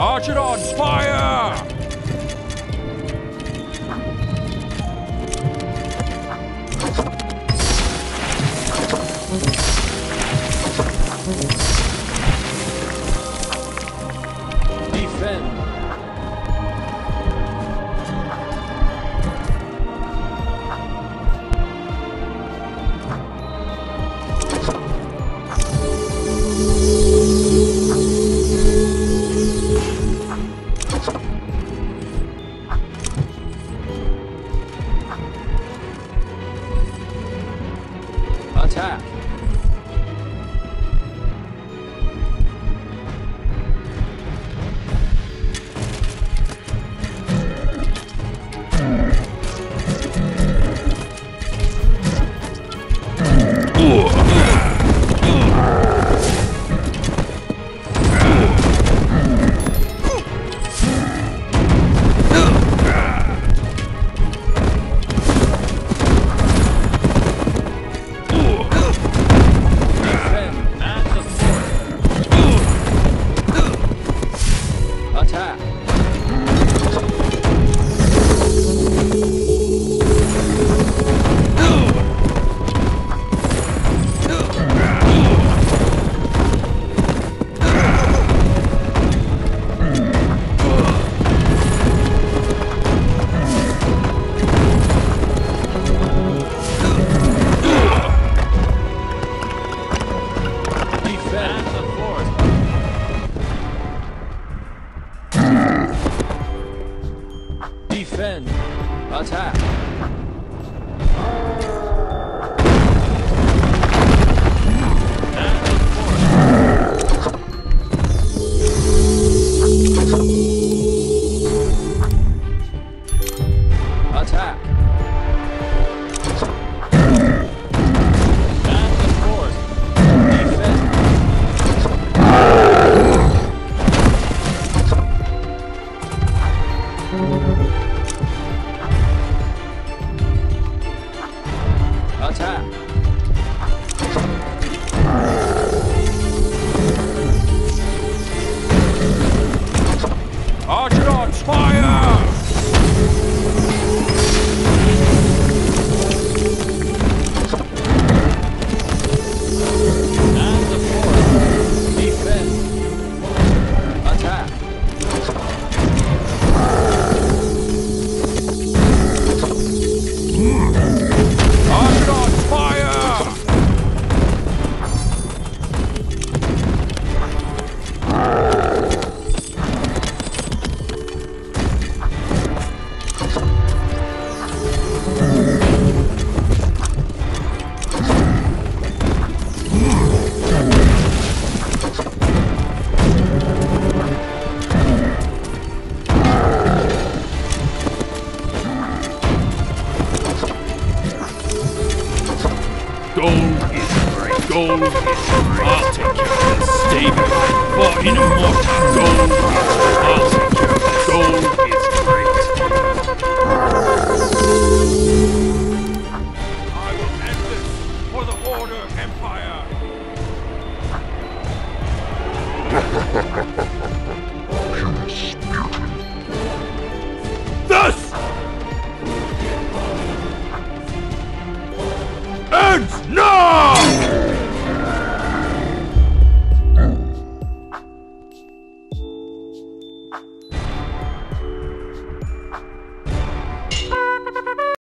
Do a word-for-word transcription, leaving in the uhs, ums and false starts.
Archidons, fire! Attack. Defend. Attack. Attack. Attack. Archidons, fire! And the fourth, defend. Attack. Gold is free, gold is free. I'll take care of this, stay behind, for in a mortar. Gold is free, I'll take care of this, gold is free. I will end this for the Order Empire. You disputed. Thus! No!